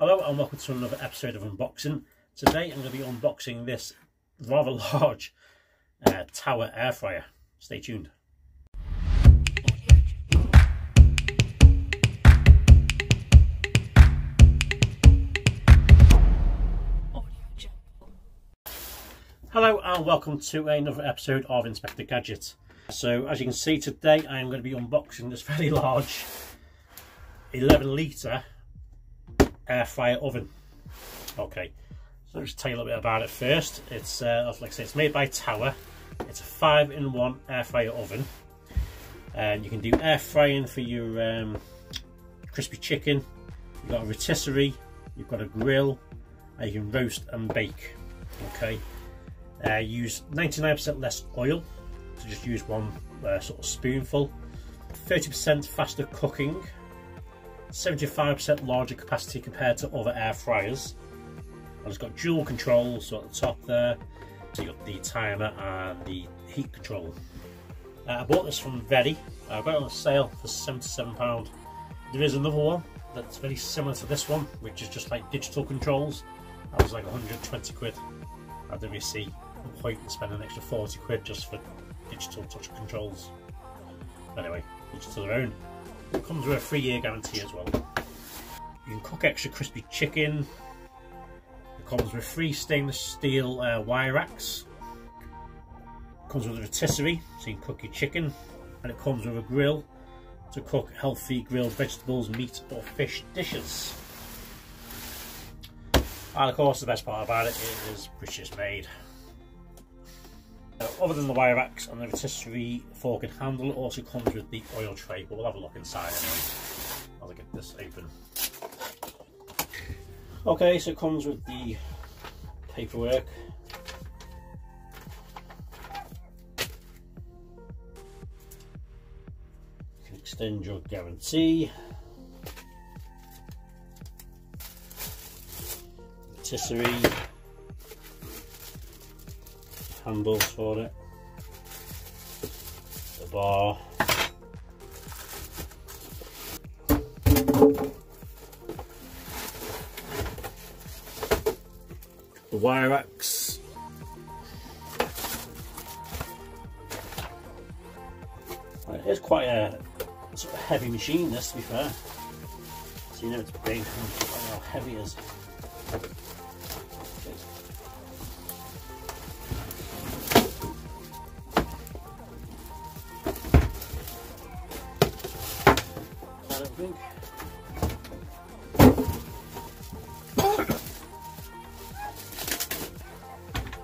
Hello and welcome to another episode of unboxing. Today I'm going to be unboxing this rather large tower air fryer. Stay tuned. Hello and welcome to another episode of Inspect The Gadget. So as you can see, today I am going to be unboxing this very large 11-litre air fryer oven. Okay, so I'll just tell you a little bit about it first. It's like I say, it's made by Tower. It's a 5-in-1 air fryer oven, and you can do air frying for your crispy chicken. You've got a rotisserie, you've got a grill, and you can roast and bake. Okay, use 99% less oil, so just use one sort of spoonful. 30% faster cooking, 75% larger capacity compared to other air fryers, and it's got dual controls, so at the top there, so you've got the timer and the heat control. I bought this from Vedi. I got it on sale for £77. There is another one that's very similar to this one, which is just like digital controls. That was like 120 quid. I didn't really see the point in spending an extra 40 quid just for digital touch controls. Anyway, each to their own. It comes with a 3-year guarantee as well. You can cook extra crispy chicken. It comes with 3 stainless steel wire racks. It comes with a rotisserie, so you can cook your chicken. And it comes with a grill to cook healthy grilled vegetables, meat or fish dishes. And of course, the best part about it is British made. Other than the wire racks and the rotisserie fork and handle, it also comes with the oil tray, but we'll have a look inside anyway. I'll get this open. Okay, so it comes with the paperwork. You can extend your guarantee. Rotisserie. Handles for it, the bar, the wire axe, right, it's quite a sort of heavy machine this, to be fair, so you know it's big, how heavy it is.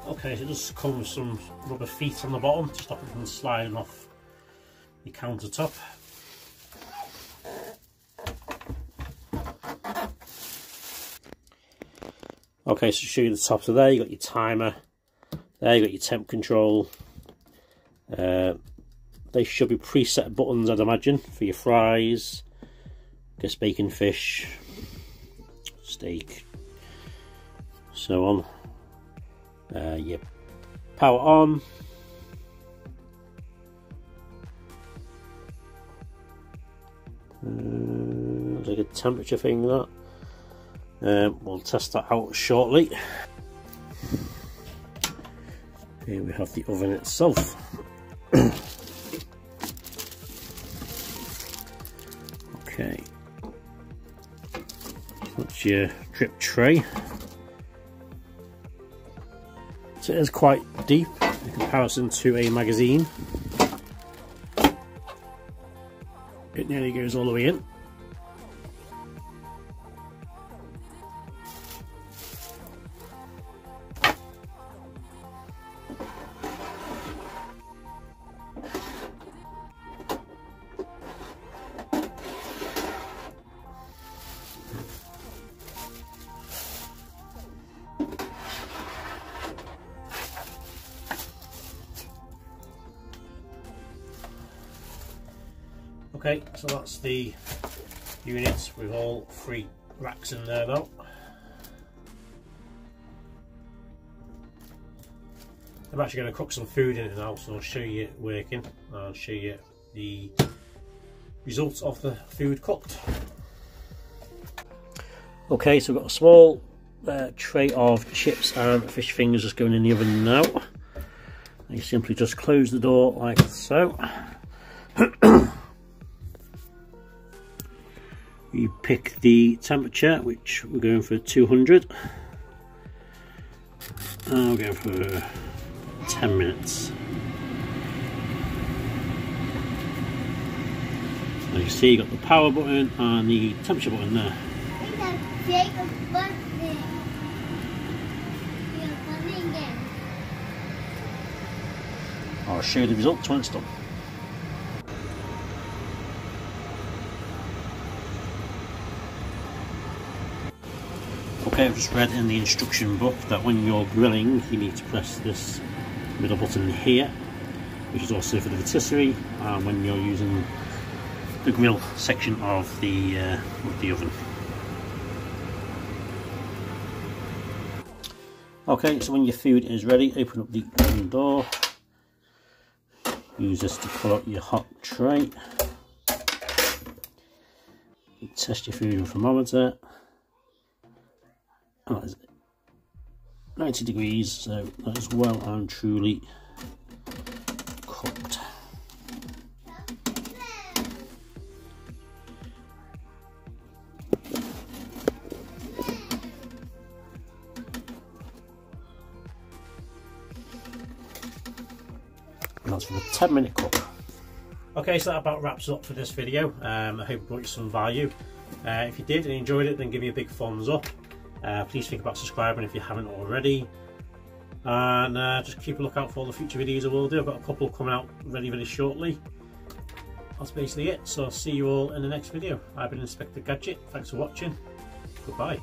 Okay, so it does come with some rubber feet on the bottom to stop it from sliding off the countertop. Okay, so to show you the top, so there you got your timer, there you got your temp control. They should be preset buttons, I'd imagine, for your fries, guess bacon, fish, steak, so on. Yep, power on, like a temperature thing that we'll test that out shortly. Here we have the oven itself. Okay, that's your drip tray. So it is quite deep in comparison to a magazine. It nearly goes all the way in. Okay, so that's the units with all 3 racks in there now. I'm actually going to cook some food in it now, so I'll show you it working and I'll show you the results of the food cooked. Okay, so I've got a small tray of chips and fish fingers just going in the oven now. You simply just close the door like so. You pick the temperature, which we're going for 200. And we're going for 10 minutes. As you see, you've got the power button and the temperature button there. I'll show you the results when it's done. Okay, I've just read in the instruction book that when you're grilling you need to press this middle button here, which is also for the rotisserie, and when you're using the grill section of the oven. Okay, so when your food is ready, open up the oven door. Use this to pull out your hot tray. You test your food with a thermometer. And that is 90 degrees, so that is well and truly cooked. And that's for a 10-minute cook. Okay, so that about wraps up for this video. I hope it brought you some value. If you did and enjoyed it, then give me a big thumbs up. Please think about subscribing if you haven't already, and just keep a lookout for all the future videos I will do. I've got a couple coming out very, very shortly. That's basically it, so I'll see you all in the next video. I've been Inspect The Gadget. Thanks for watching. Goodbye.